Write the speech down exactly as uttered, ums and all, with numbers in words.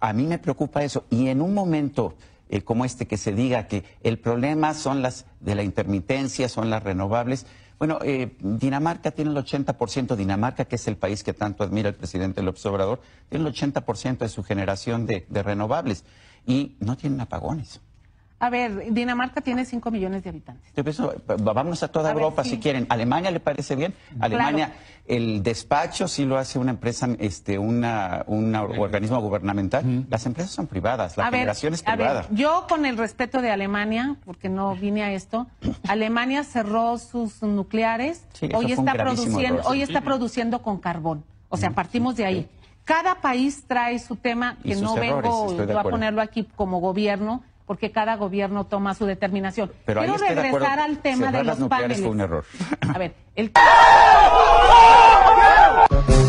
a mí me preocupa eso. Y en un momento eh, como este que se diga que el problema son las de la intermitencia, son las renovables. Bueno, eh, Dinamarca tiene el ochenta por ciento, Dinamarca, que es el país que tanto admira el presidente López Obrador, tiene el ochenta por ciento de su generación de, de renovables y no tienen apagones. A ver, Dinamarca tiene cinco millones de habitantes. Vamos a toda a Europa ver, sí. si quieren. Alemania le parece bien. Alemania, claro. El despacho sí lo hace una empresa, este, una, un organismo gubernamental. Mm. Las empresas son privadas, la a generación ver, es privada. A ver, yo con el respeto de Alemania, porque no vine a esto, Alemania cerró sus nucleares, sí, hoy, está produciendo, hoy está produciendo con carbón. O sea, partimos de ahí. Cada país trae su tema, que no vengo yo a ponerlo aquí como gobierno, porque cada gobierno toma su determinación. Pero quiero regresar al tema de los paneles. Cerrar las nucleares fue un error. A ver, el...